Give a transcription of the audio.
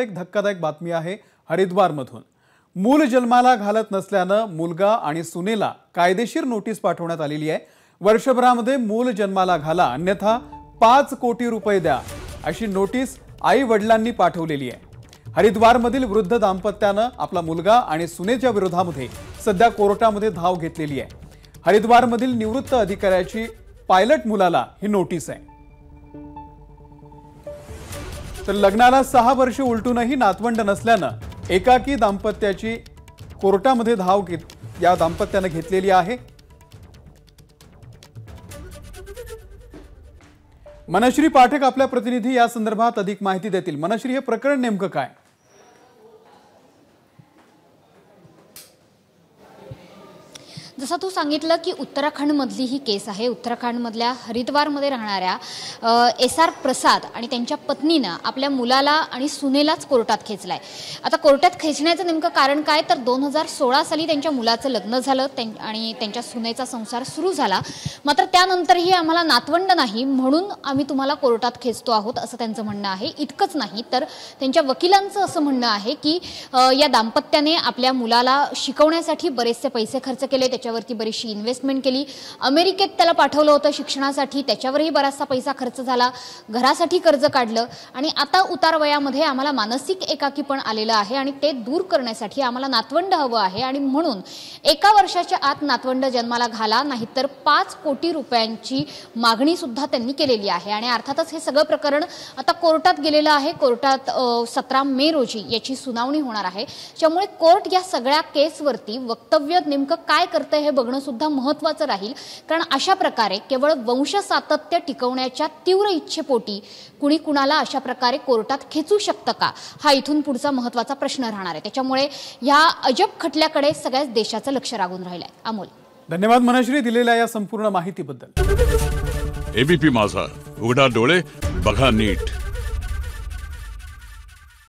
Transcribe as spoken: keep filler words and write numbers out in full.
एक धक्कादायक बातमी आहे हरिद्वारमधून। मूल जन्माला घालत नसल्यानं मुलगा आणि सुनेला कायदेशीर नोटीस पाठवण्यात आलेली आहे। वर्षभरामध्ये मूल जन्माला घाला अन्यथा पाच कोटी रुपये द्या अशी नोटीस आई वडिलांनी पाठवलेली आहे। हरिद्वारमधील वृद्ध दाम्पत्यानं आपला मुलगा आणि सुनेच्या विरोधामध्ये सध्या कोर्टामध्ये धाव घेतलेली आहे। हरिद्वारमधील निवृत्त अधिकाऱ्याची पायलट मुलाला ही नोटीस आहे। तर लग्नाला सहा वर्ष उलटूनही नातवंड नसल्यानं एकाकी दाम्पत्याची कोर्टामध्ये धाव घेत या दाम्पत्याने घेतलेली आहे। मनश्री पाठक आपल्या प्रतिनिधी या संदर्भात अधिक माहिती देतील। मनश्री, हे प्रकरण नेमकं काय? जसं तू सांगितलं की उत्तराखंडमधली ही केस आहे। उत्तराखंडमधल्या हरिद्वारमध्ये राहणाऱ्या एस आर प्रसाद आणि त्यांच्या पत्नीनं आपल्या मुलाला आणि सुनेलाच कोर्टात खेचलाय। आता कोर्टात खेचण्याचं नेमकं कारण काय तर दोन हजार सोळा साली त्यांच्या मुलाचं लग्न झालं आणि त्यांच्या सुनेचा संसार सुरू झाला, मात्र त्यानंतरही आम्हाला नातवंड नाही म्हणून आम्ही तुम्हाला कोर्टात खेचतो आहोत असं त्यांचं म्हणणं आहे। इतकंच नाही तर त्यांच्या वकिलांचं असं म्हणणं आहे की या दाम्पत्याने आपल्या मुलाला शिकवण्यासाठी बरेचसे पैसे खर्च केले, त्याच्यावरती बरीचशी इन्व्हेस्टमेंट केली, अमेरिकेत त्याला पाठवलं होतं शिक्षणासाठी, त्याच्यावरही बराचसा पैसा खर्च झाला, घरासाठी कर्ज काढलं आणि आता उतार वयामध्ये आम्हाला मानसिक एकाकीपण आलेलं आहे आणि ते दूर करण्यासाठी आम्हाला नातवंड हवं आहे आणि म्हणून एका वर्षाच्या आत नातवंड जन्माला घाला नाहीतर पाच कोटी रुपयांची मागणी सुद्धा त्यांनी केलेली आहे। आणि अर्थातच हे सगळं प्रकरण आता कोर्टात गेलेलं आहे। कोर्टात सतरा मे रोजी याची सुनावणी होणार आहे, त्यामुळे कोर्ट या सगळ्या केसवरती वक्तव्य नेमकं काय करतं हे बघणं सुद्धा महत्त्वाचं राहील, कारण अशा प्रकारे केवळ वंश सातत्य टिकवण्याच्या तीव्र इच्छेपोटी कुणी कुणाला अशा प्रकारे कोर्टात खेचू शकतं का हा इथून पुढचा महत्त्वाचा प्रश्न राहणार आहे। त्याच्यामुळे या अजब खटल्याकडे सगळ्याच देशाचं लक्ष लागून राहिलंय। अमोल, धन्यवाद मनश्री दिलेल्या या संपूर्ण माहितीबद्दल। एबीपी माझा, उघडा डोळे बघा नीट।